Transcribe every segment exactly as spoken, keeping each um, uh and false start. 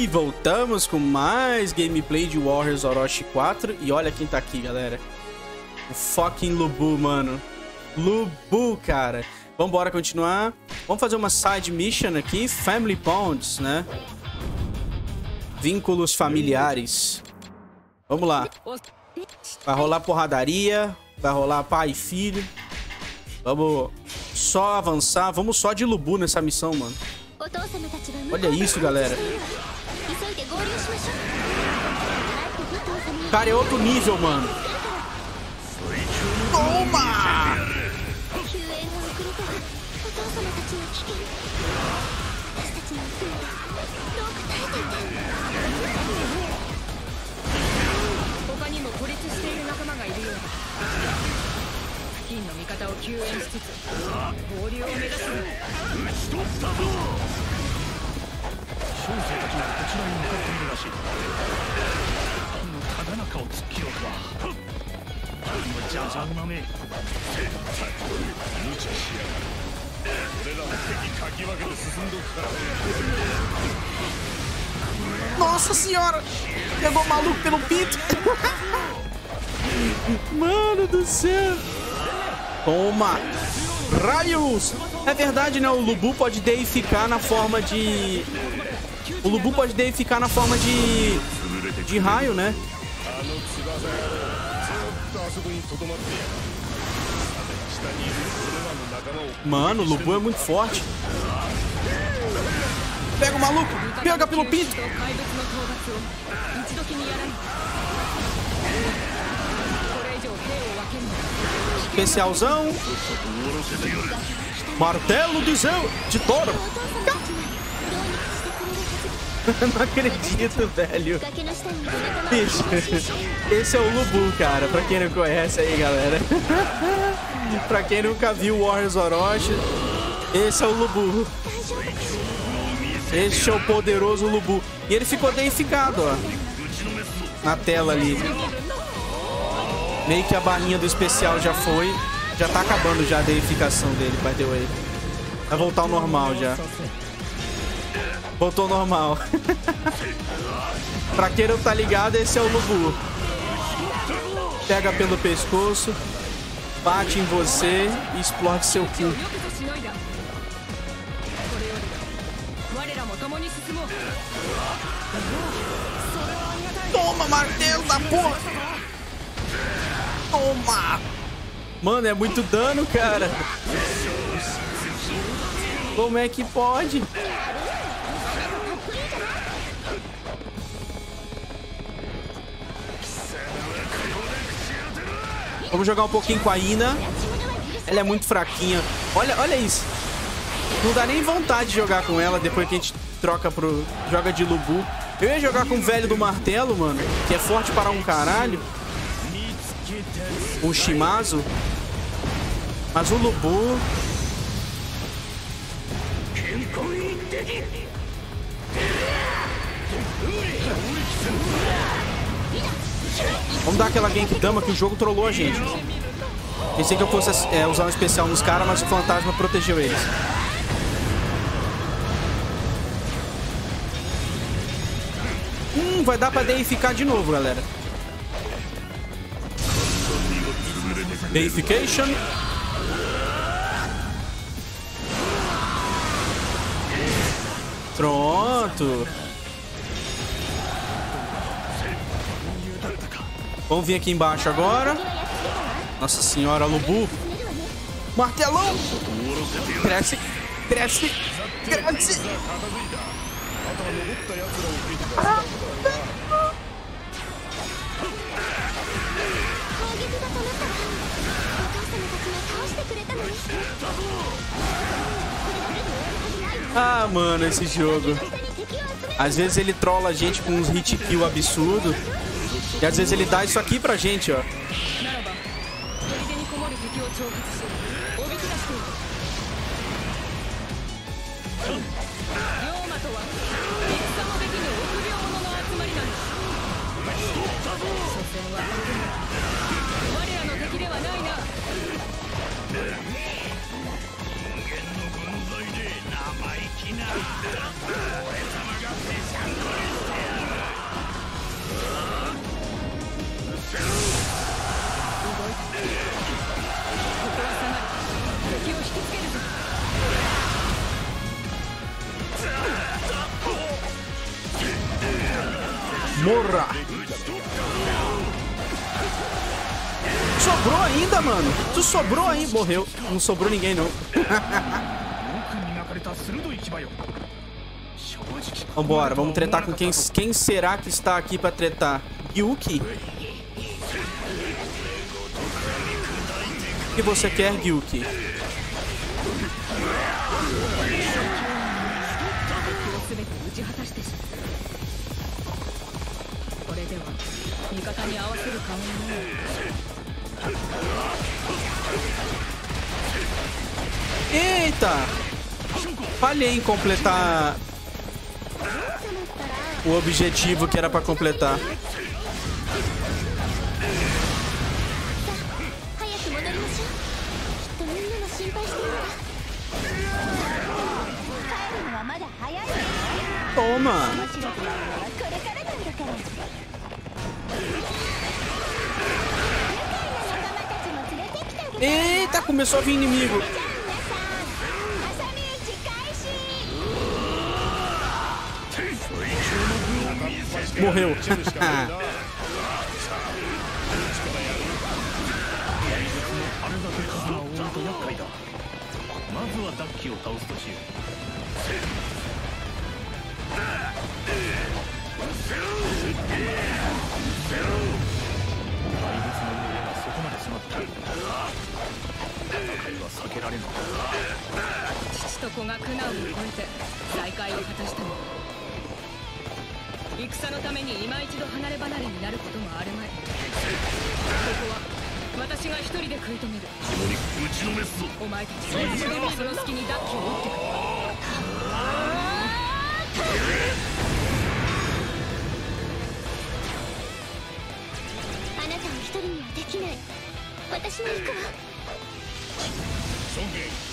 E voltamos com mais gameplay de Warriors Orochi quatro. E olha quem tá aqui, galera. O fucking Lu Bu, mano. Lu Bu, cara. Vambora continuar. Vamos fazer uma side mission aqui. Family Bonds, né? Vínculos familiares. Vamos lá. Vai rolar porradaria. Vai rolar pai e filho. Vamos só avançar. Vamos só de Lu Bu nessa missão, mano. Olha isso, galera. Cara, é outro nível, mano. Toma! Nossa senhora! Pegou o maluco pelo pinto! Mano do céu! Toma! Raios! É verdade, né? O Lu Bu pode deificar na forma de... O Lu Bu pode deificar na forma de... De raio, né? Mano, o Lu Bu é muito forte. Pega o maluco! Pega pelo pinto! Especialzão. Martelo do Zeus. De touro. Não acredito, velho. Bicho, esse é o Lu Bu, cara. Pra quem não conhece aí, galera. Pra quem nunca viu Warriors Orochi, esse é o Lu Bu. Esse é o poderoso Lu Bu. E ele ficou deificado, ó. Na tela ali. Meio que a barrinha do especial já foi. Já tá acabando já a deificação dele, by the way. Vai voltar ao normal já. Voltou ao normal. Pra quem não tá ligado, esse é o Lu Bu. Pega pelo pescoço, bate em você e explode seu cu. Toma, martelo da porra! Toma! Mano, é muito dano, cara. Como é que pode? Vamos jogar um pouquinho com a Ina. Ela é muito fraquinha. Olha, olha isso. Não dá nem vontade de jogar com ela depois que a gente troca pro... Joga de Lu Bu. Eu ia jogar com o velho do martelo, mano. Que é forte para um caralho. O Shimazo. Mas o Lu Bu. Vamos dar aquela Genkidama que o jogo trollou a gente. Pensei que eu fosse é, usar um especial nos caras, mas o fantasma protegeu eles. Hum, vai dar pra deificar de novo, galera. Deification. Pronto. Vamos vir aqui embaixo agora. Nossa senhora, Lu Bu. Martelão. Cresce, cresce, cresce. Ah. Ah, mano, esse jogo. Às vezes ele trola a gente com uns hit kill absurdo. E às vezes ele dá isso aqui pra gente, ó. Morra! Sobrou ainda, mano! Tu sobrou ainda! Morreu. Não sobrou ninguém, não. Vambora, vamos tretar com quem, quem será que está aqui pra tretar. Gyuki? O que você quer, Gyuki? Eita! Falhei em completar o objetivo que era pra completar. Toma! Eita, começou a vir inimigo. Morreu.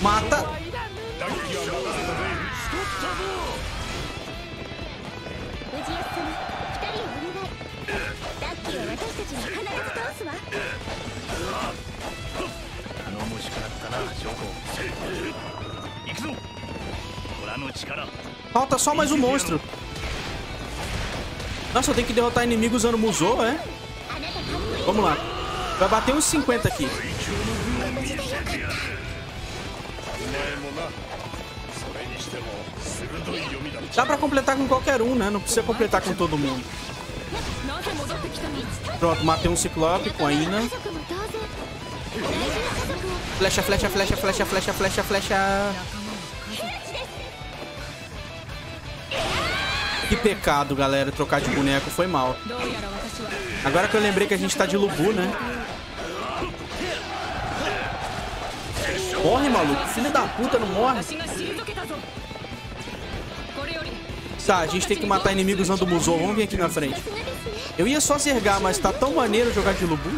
Mata! Falta só mais um monstro. Nossa, eu tenho que derrotar inimigo usando Musou, é? Vamos lá. Vai bater uns cinquenta aqui. Dá pra completar com qualquer um, né? Não precisa completar com todo mundo. Pronto, matei um ciclope com a Ina. Flecha, flecha, flecha, flecha, flecha, flecha, flecha. Que pecado, galera, trocar de boneco foi mal. Agora que eu lembrei que a gente tá de Lu Bu, né? Morre, maluco. Filho da puta, não morre. Tá, a gente tem que matar inimigos usando o Musou. Vamos vir aqui na frente. Eu ia só zergar, mas tá tão maneiro jogar de Lu Bu.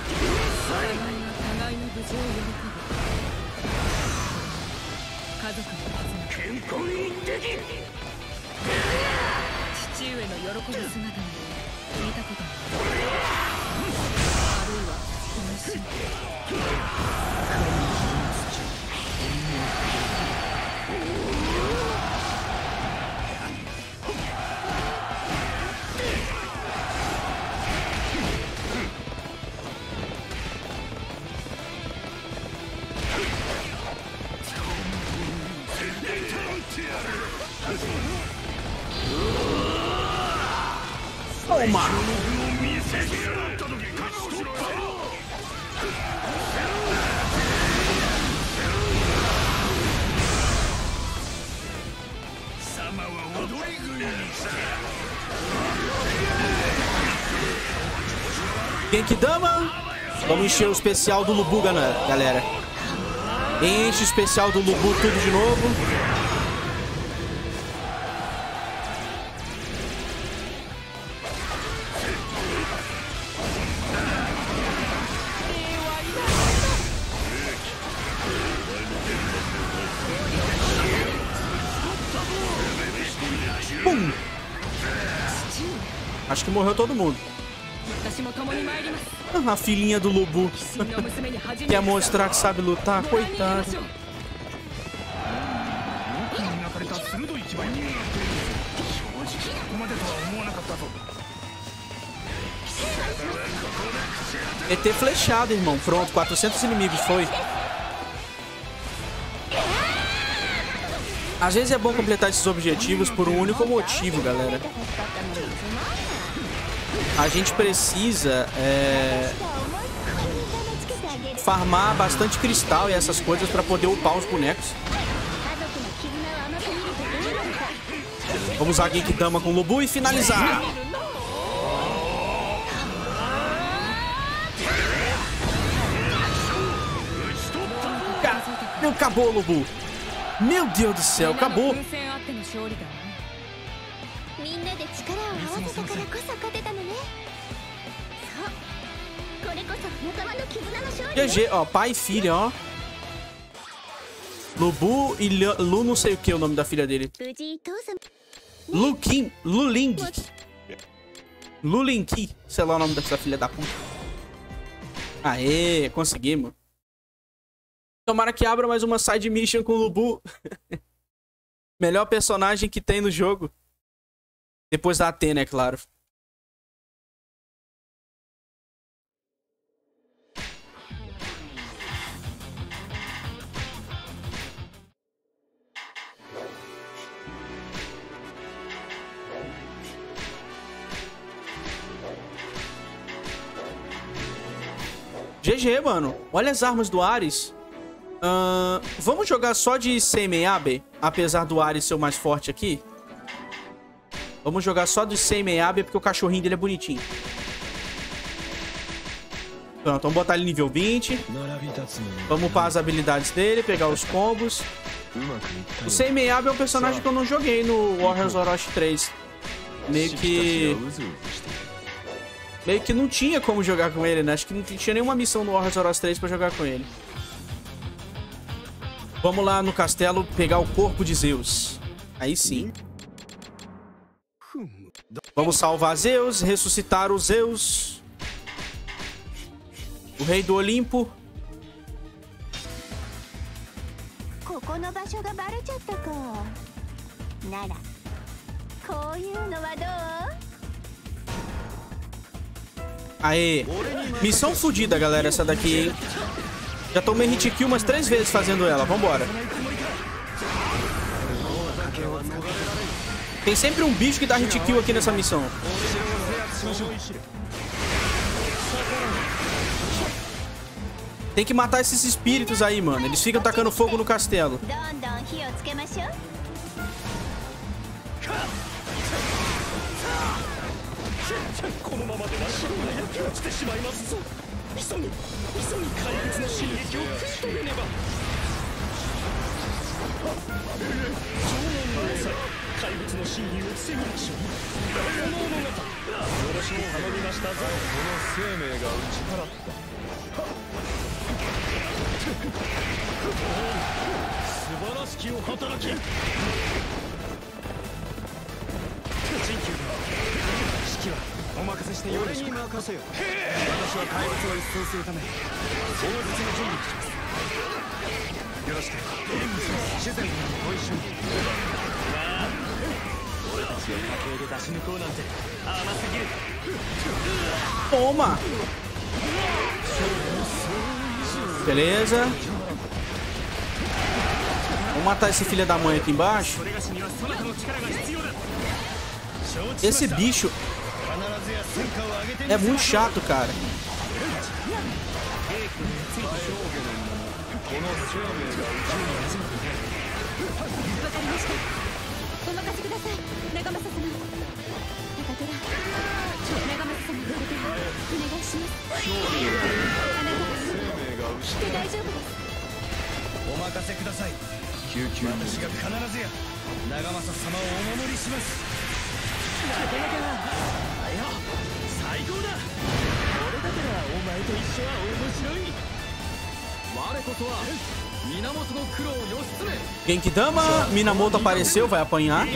Genkidama! Vamos encher o especial do Lu Bu, galera. Enche o especial do Lu Bu tudo de novo. Acho que morreu todo mundo. Ah, a filhinha do Lu Bu. Quer mostrar que sabe lutar? Coitado. E T flechado, irmão. Pronto, quatrocentos inimigos, foi. Às vezes é bom completar esses objetivos por um único motivo, galera. A gente precisa é... farmar bastante cristal e essas coisas para poder upar os bonecos. Vamos usar Genkidama com o Lu Bu e finalizar. Não, acabou, Lu Bu. Meu Deus do céu, acabou. G G, ó, pai e filha, ó. Lu Bu e Lu não sei o que é o nome da filha dele. Lu Kim, Lu Ling, Lu Linki, sei lá o nome dessa filha da puta. Aê, conseguimos. Tomara que abra mais uma side mission com o Lu Bu. Melhor personagem que tem no jogo. Depois da Atena, é claro. G G, mano. Olha as armas do Ares. Uh, vamos jogar só de Seimei Abe, apesar do Ares ser o mais forte aqui. Vamos jogar só de Seimei Abe, porque o cachorrinho dele é bonitinho. Pronto, vamos botar ele nível vinte. Vamos upar as habilidades dele, pegar os combos. O Seimei Abe é um personagem que eu não joguei no Warriors Orochi três. Meio que... Meio que não tinha como jogar com ele, né? Acho que não tinha nenhuma missão no Warriors Orochi três pra jogar com ele. Vamos lá no castelo pegar o corpo de Zeus. Aí sim. Vamos salvar Zeus, ressuscitar o Zeus. O rei do Olimpo. Aê. Missão fodida, galera, essa daqui, hein? Já tomei hit kill umas três vezes fazendo ela. Vambora. Tem sempre um bicho que dá hit kill aqui nessa missão. Tem que matar esses espíritos aí, mano. Eles ficam tacando fogo no castelo. Toma! Beleza. Vamos matar esse filho da mãe aqui embaixo. Esse bicho é muito chato, cara. Genkidama, Minamoto apareceu, vai apanhar.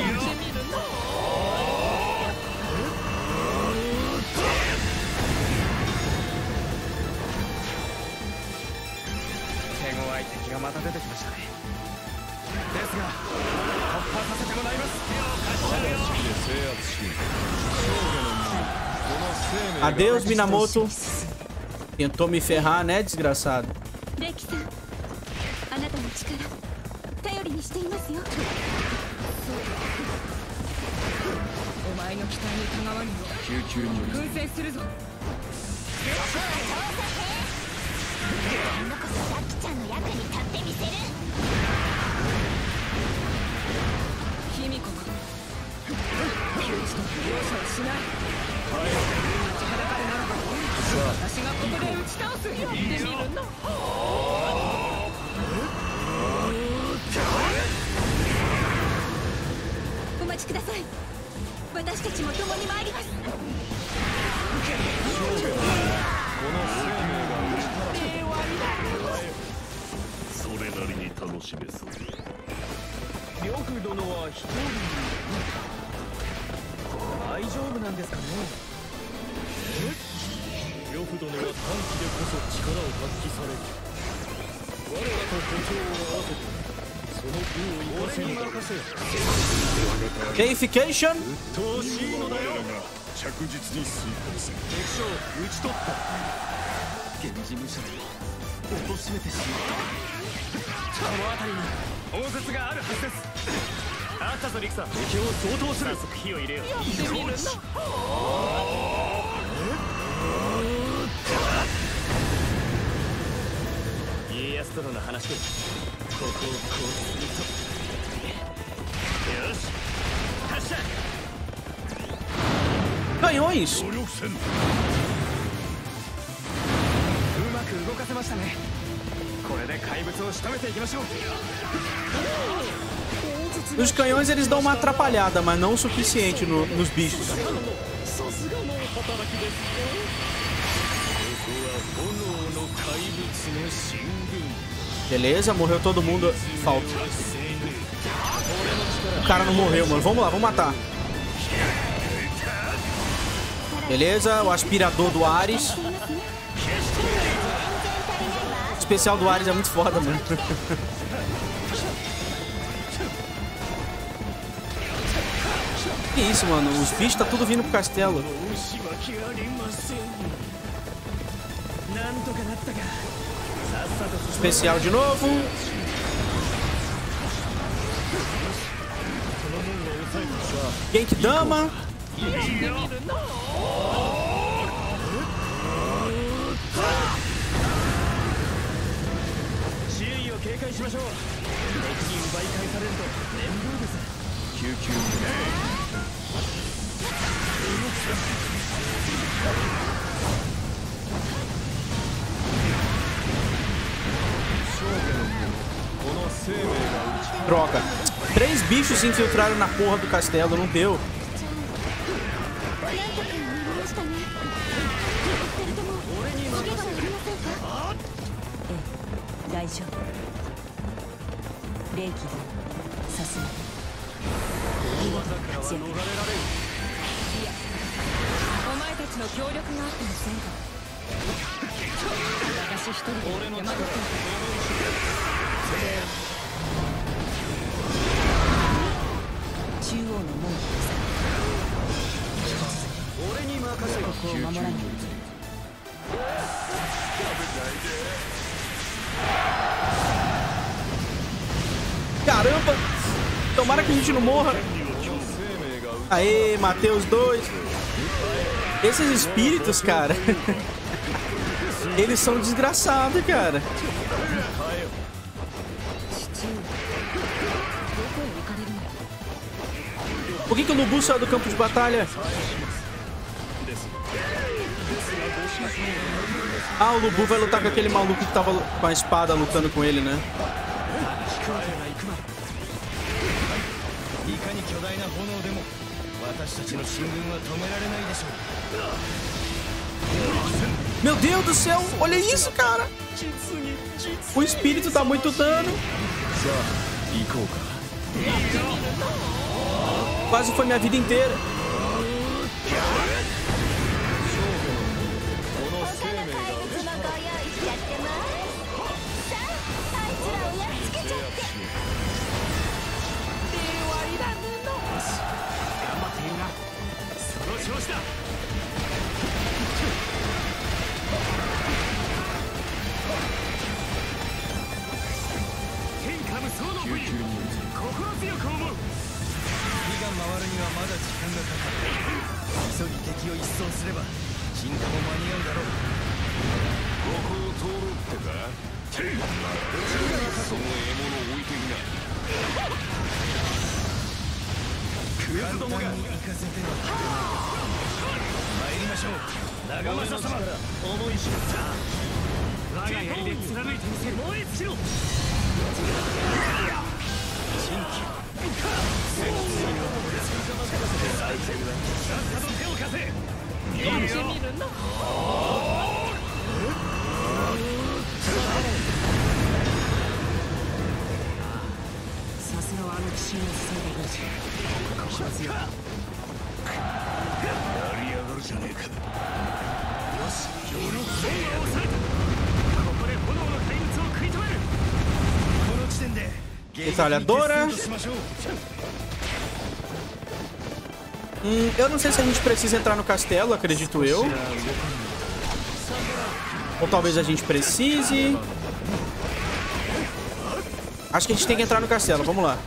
Adeus, Minamoto. Tentou me ferrar, né, desgraçado? Gamification? Canhões. Os canhões eles dão uma atrapalhada, mas não o suficiente no, nos bichos. Beleza, morreu todo mundo. Falta. O cara não morreu, mano. Vamos lá, vamos matar. Beleza, o aspirador do Ares. O especial do Ares é muito foda, mano. Que isso, mano? Os bichos tá tudo vindo pro castelo. Especial de novo. Genkidama. Droga. Três bichos se infiltraram na porra do castelo, não deu. Caramba! Tomara que a gente não morra. Aê, matei os dois. Esses espíritos, cara. Eles são desgraçados, cara. Por que que o Lu Bu saiu do campo de batalha? Ah, o Lu Bu vai lutar com aquele maluco que tava com a espada lutando com ele, né? Meu Deus do céu, olha isso, cara! O espírito dá muito dano. Quase foi minha vida inteira. Metralhadora. Hum, eu não sei se a gente precisa entrar no castelo, acredito eu. Ou talvez a gente precise. Acho que a gente tem que entrar no castelo, vamos lá.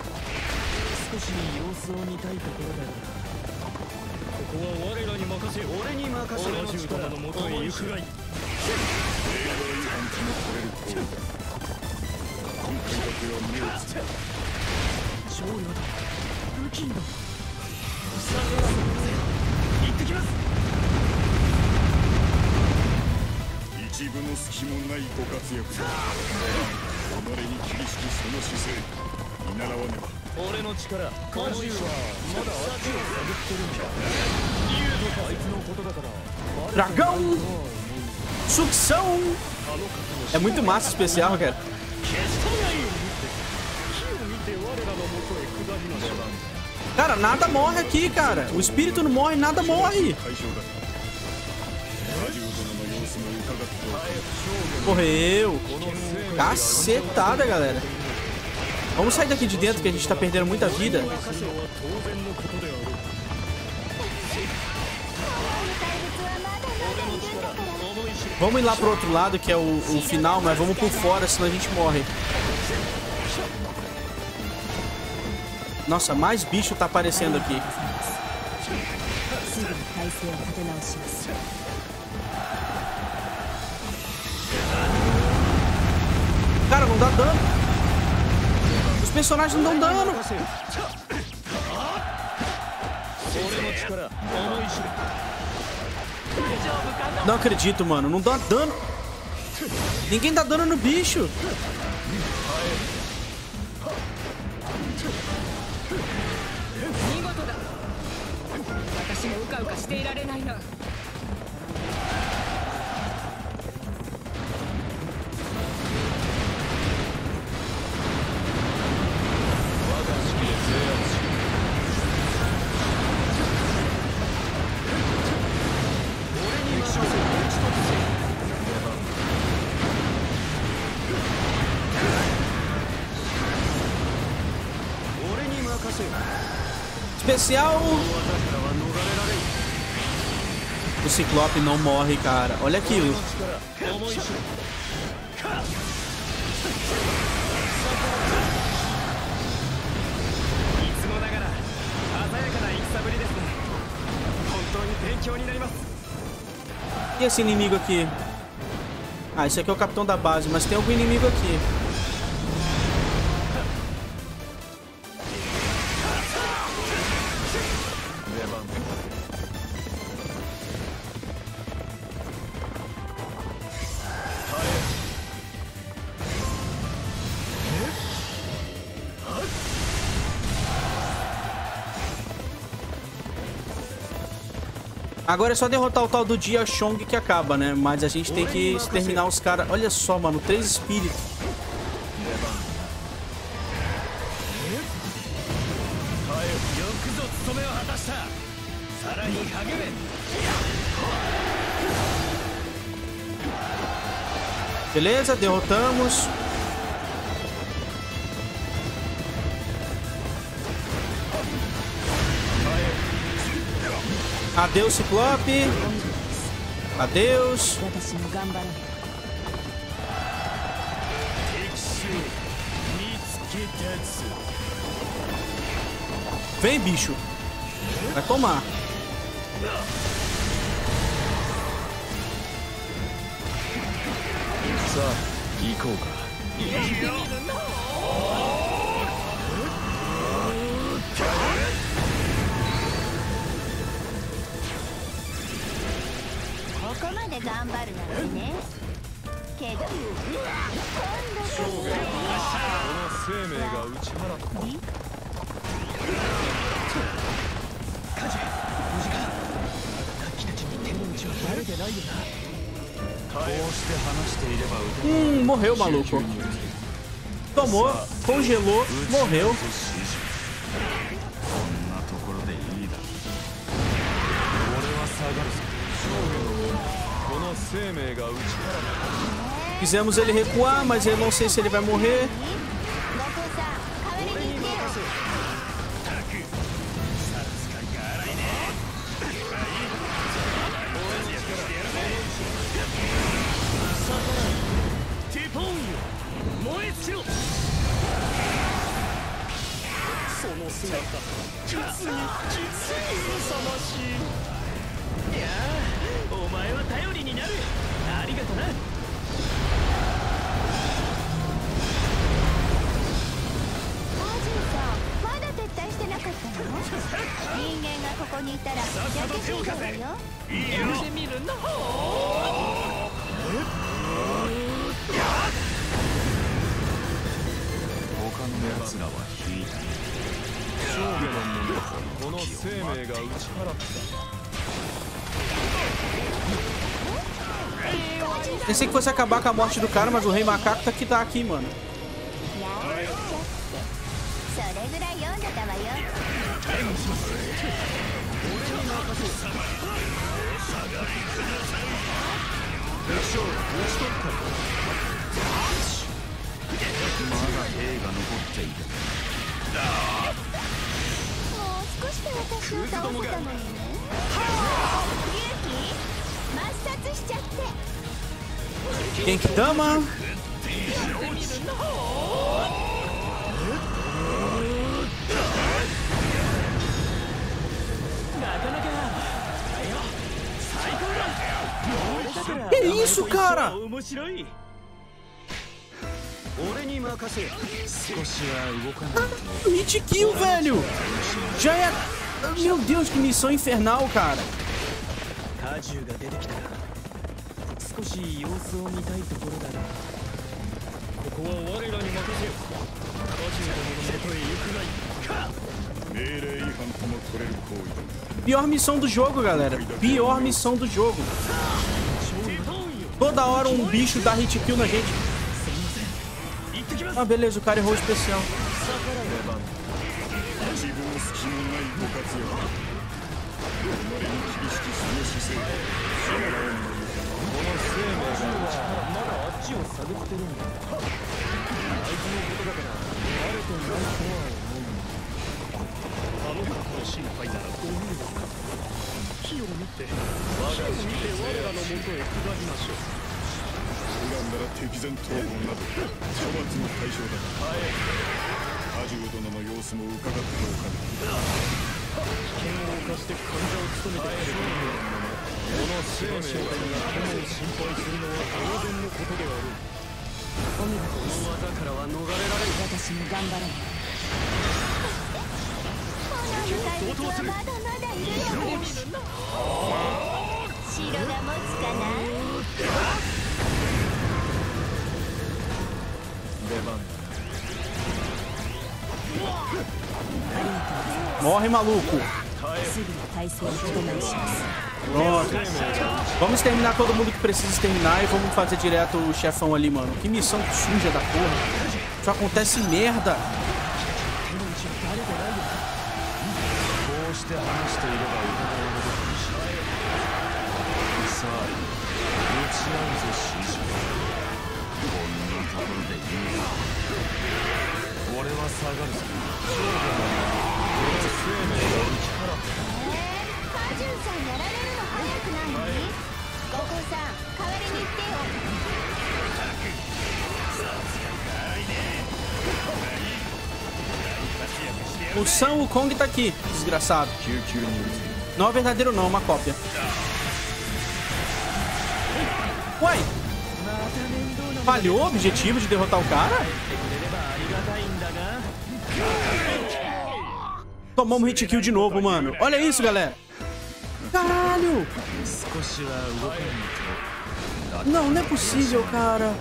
Dragão! Sucção! É muito massa especial, cara. Cara, nada morre aqui, cara. O espírito não morre, nada morre. Morreu. Cacetada, galera. Vamos sair daqui de dentro, que a gente tá perdendo muita vida. Vamos ir lá pro outro lado, que é o, o final, mas vamos por fora, senão a gente morre. Nossa, mais bicho tá aparecendo aqui. Cara, não dá dano. Os personagens não dão dano. Não acredito, mano. Não dá dano. Ninguém dá dano no bicho. Especial. O Ciclope não morre, cara. Olha aquilo. E esse inimigo aqui? Ah, esse aqui é o capitão da base, mas tem algum inimigo aqui. Agora é só derrotar o tal do Jia Chong que acaba, né? Mas a gente tem que exterminar os caras. Olha só, mano. Três espíritos. Beleza, derrotamos. Adeus, Ciclope. Adeus. Vem, bicho. Vai tomar. Hum, morreu o maluco. Tomou, congelou, morreu. Fizemos ele recuar, mas eu não sei se ele vai morrer. Pensei que fosse acabar com a morte do cara, mas o Rei Macaco tá aqui, tá aqui, mano. Genkidama. Que isso, cara? Hit kill, velho. Já é... Meu Deus, que missão infernal, cara. Pior missão do jogo, galera. Pior missão do jogo. Toda hora um bicho dá hit kill na gente. Ah, beleza, o cara errou o especial. Morre, maluco. Pronto. Vamos terminar todo mundo que precisa terminar e vamos fazer direto o chefão ali, mano. Que missão suja da porra. Só acontece merda. O Son Kong tá aqui, desgraçado. Não é verdadeiro não, é uma cópia. Uai! Falhou o objetivo de derrotar o cara? Tomamos um hit kill de novo, mano. Olha isso, galera. Caralho! Não, não é possível, cara.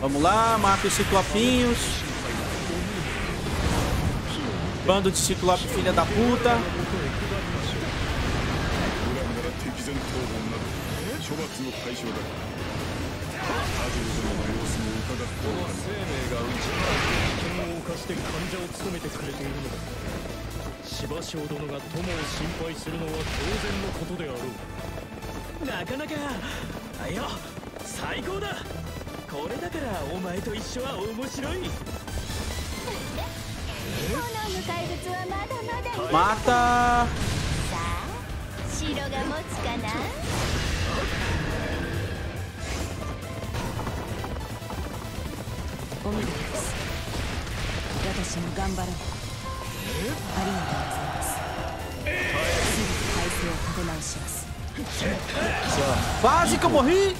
Vamos lá, mata os ciclopinhos. Bando de ciclope, filha da puta. Mata. Quase que eu morri.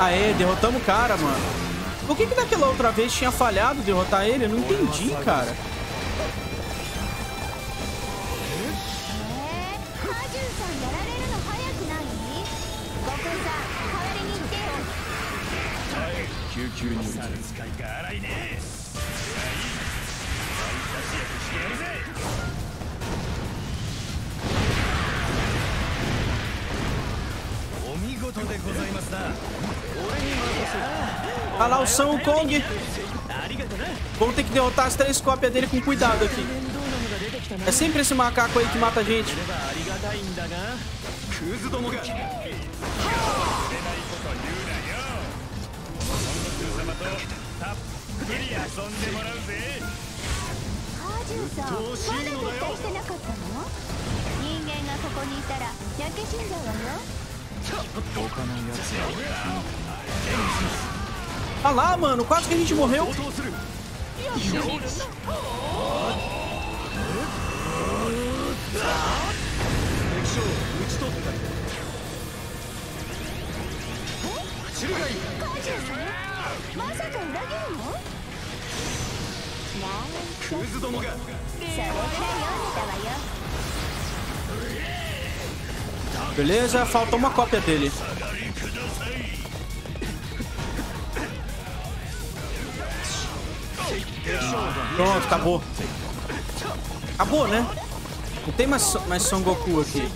Aê, derrotamos o cara, mano. Por que que daquela outra vez tinha falhado derrotar ele? Eu não entendi, cara. Olha lá o Son Kong. Vamos ter que derrotar as três cópias dele com cuidado aqui. É sempre esse macaco aí que mata a gente. Olha lá, mano, quase que a gente morreu. Beleza, falta uma cópia dele. Pronto, acabou. Acabou, né? Não tem mais, mais Son Goku aqui.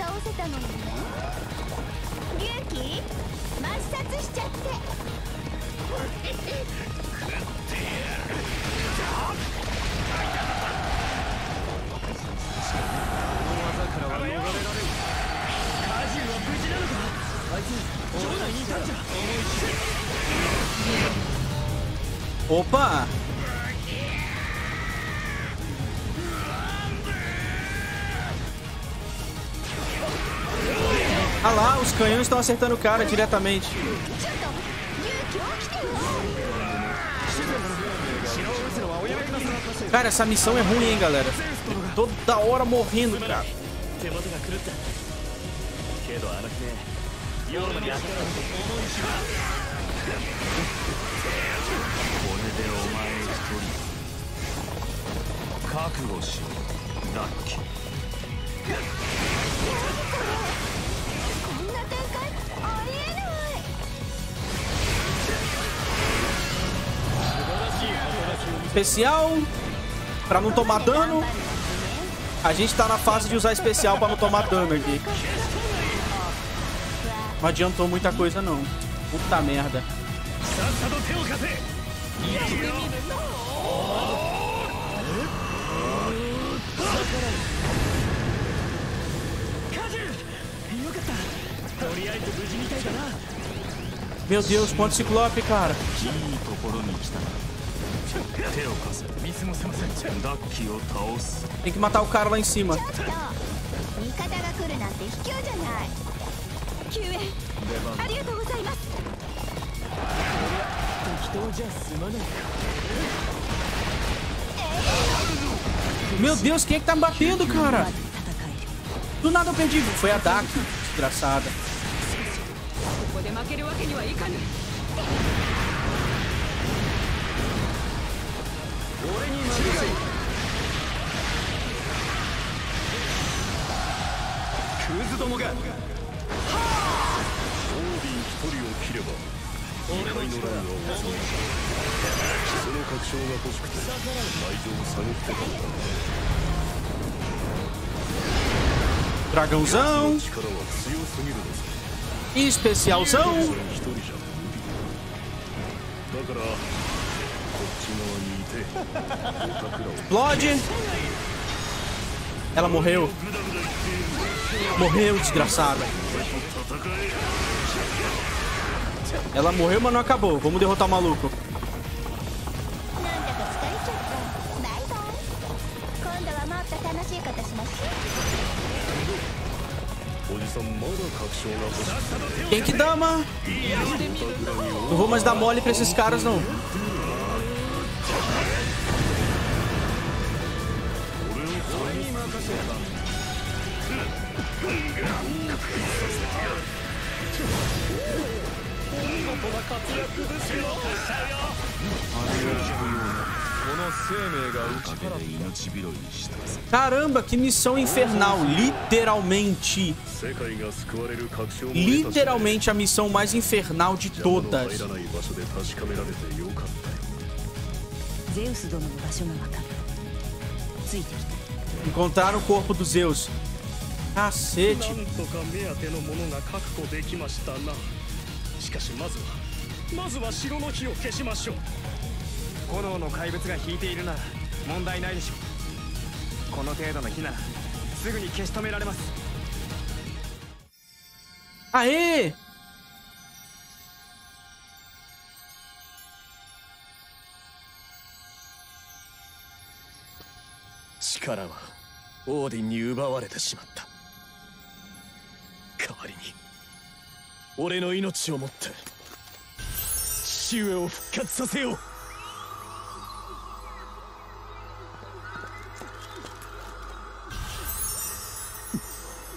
Opa! Ah lá, os canhões estão acertando o cara diretamente. Cara, essa missão é ruim, hein, galera. Toda hora morrendo, cara. Especial pra não tomar dano. A gente tá na fase de usar especial pra não tomar dano aqui. Não adiantou muita coisa, não. Puta merda. Meu Deus, quanto ciclope, cara. Tem que matar o cara lá em cima. Meu Deus, quem é que tá me batendo, cara? Do nada eu perdi. Foi a Daqi, desgraçada. Dragãozão. Especialzão. Explode. Ela morreu. Morreu, desgraçada. Ela morreu, mas não acabou. Vamos derrotar o maluco. Genkidama. Não vou mais dar mole pra esses caras, não. Caramba, que missão infernal. Literalmente. Literalmente a missão mais infernal de todas. Encontraram o corpo do Zeus. Cacete. Aê! Odinに奪われてしまった。代わりに俺の命をもって父上を復活させよう。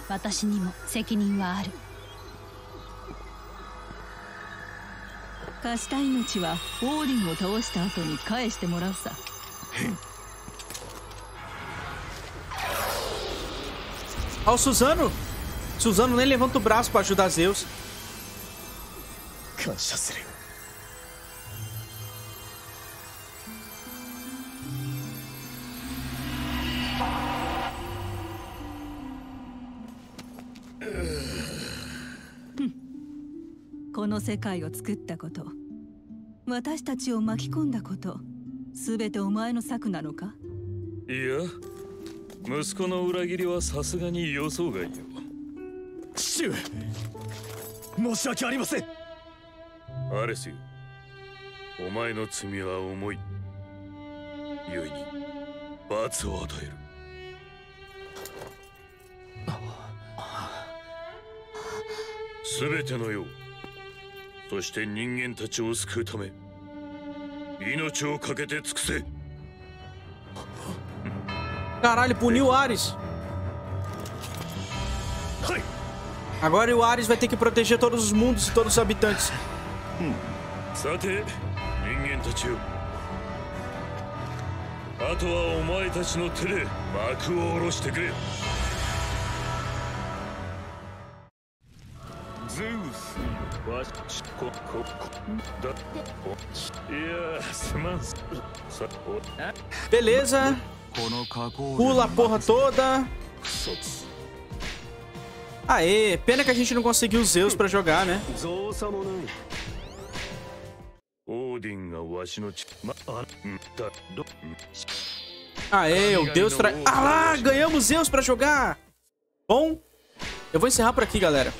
私にも責任はある。貸した命はオーディンを倒した後に返してもらうさ。Olha o Susano. Susano nem levanta o braço para ajudar Zeus. Hum. 息子の裏切りはさすがに予想外よ。父上、申し訳ありません。アレスよ、お前の罪は重い。故に罰を与える。全ての世、そして人間たちを救うため、命を懸けて尽くせ。Caralho, puniu o Ares. Agora o Ares vai ter que proteger todos os mundos e todos os habitantes. Zeus. Beleza. Pula a porra toda. Aê, pena que a gente não conseguiu Zeus pra jogar, né? Aê, o Deus trai... Ah lá, ganhamos Zeus pra jogar! Bom, eu vou encerrar por aqui, galera.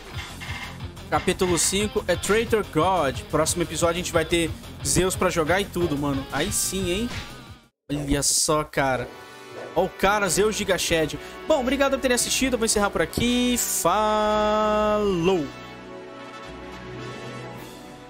Capítulo cinco é Traitor God. Próximo episódio a gente vai ter Zeus pra jogar e tudo, mano. Aí sim, hein? Olha só, cara. Olha o cara, Zeus Giga Shed. Bom, obrigado por terem assistido. Eu vou encerrar por aqui. Falou!